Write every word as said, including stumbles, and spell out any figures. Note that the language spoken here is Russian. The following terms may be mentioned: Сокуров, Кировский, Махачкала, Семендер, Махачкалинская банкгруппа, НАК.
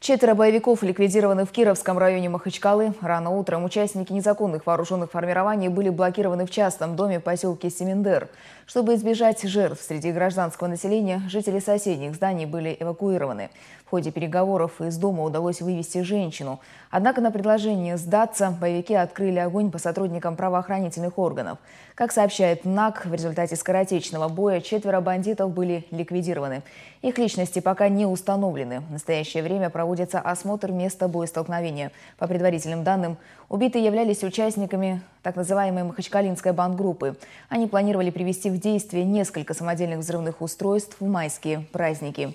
Четверо боевиков ликвидированы в Кировском районе Махачкалы. Рано утром участники незаконных вооруженных формирований были блокированы в частном доме в поселке Семендер. Чтобы избежать жертв среди гражданского населения, жители соседних зданий были эвакуированы. В ходе переговоров из дома удалось вывести женщину. Однако на предложение сдаться боевики открыли огонь по сотрудникам правоохранительных органов. Как сообщает НАК, в результате скоротечного боя четверо бандитов были ликвидированы. Их личности пока не установлены. В настоящее время проводятся Проводится осмотр места боестолкновения. По предварительным данным, убитые являлись участниками так называемой Махачкалинской банкгруппы. Они планировали привести в действие несколько самодельных взрывных устройств в майские праздники.